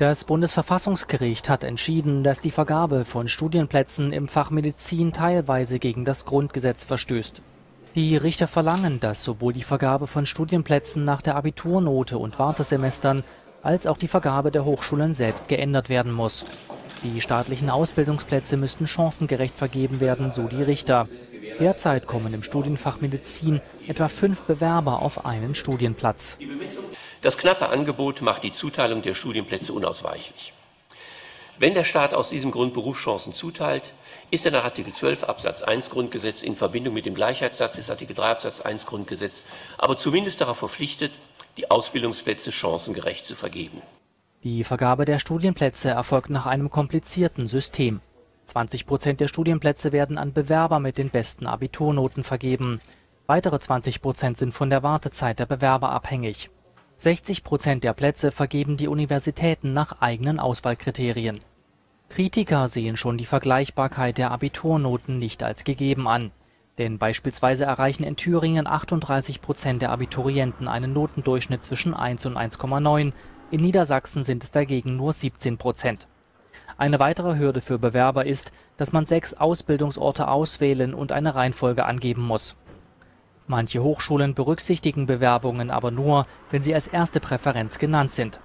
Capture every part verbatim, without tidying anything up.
Das Bundesverfassungsgericht hat entschieden, dass die Vergabe von Studienplätzen im Fach Medizin teilweise gegen das Grundgesetz verstößt. Die Richter verlangen, dass sowohl die Vergabe von Studienplätzen nach der Abiturnote und Wartesemestern als auch die Vergabe der Hochschulen selbst geändert werden muss. Die staatlichen Ausbildungsplätze müssten chancengerecht vergeben werden, so die Richter. Derzeit kommen im Studienfach Medizin etwa fünf Bewerber auf einen Studienplatz. Das knappe Angebot macht die Zuteilung der Studienplätze unausweichlich. Wenn der Staat aus diesem Grund Berufschancen zuteilt, ist er nach Artikel zwölf Absatz eins Grundgesetz in Verbindung mit dem Gleichheitssatz des Artikel drei Absatz eins Grundgesetz aber zumindest darauf verpflichtet, die Ausbildungsplätze chancengerecht zu vergeben. Die Vergabe der Studienplätze erfolgt nach einem komplizierten System. zwanzig Prozent der Studienplätze werden an Bewerber mit den besten Abiturnoten vergeben. Weitere zwanzig Prozent sind von der Wartezeit der Bewerber abhängig. sechzig Prozent der Plätze vergeben die Universitäten nach eigenen Auswahlkriterien. Kritiker sehen schon die Vergleichbarkeit der Abiturnoten nicht als gegeben an. Denn beispielsweise erreichen in Thüringen achtunddreißig Prozent der Abiturienten einen Notendurchschnitt zwischen eins und eins Komma neun. In Niedersachsen sind es dagegen nur siebzehn Prozent. Eine weitere Hürde für Bewerber ist, dass man sechs Ausbildungsorte auswählen und eine Reihenfolge angeben muss. Manche Hochschulen berücksichtigen Bewerbungen aber nur, wenn sie als erste Präferenz genannt sind.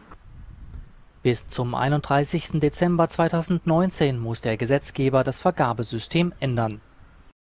Bis zum einunddreißigsten Dezember zweitausendneunzehn muss der Gesetzgeber das Vergabesystem ändern.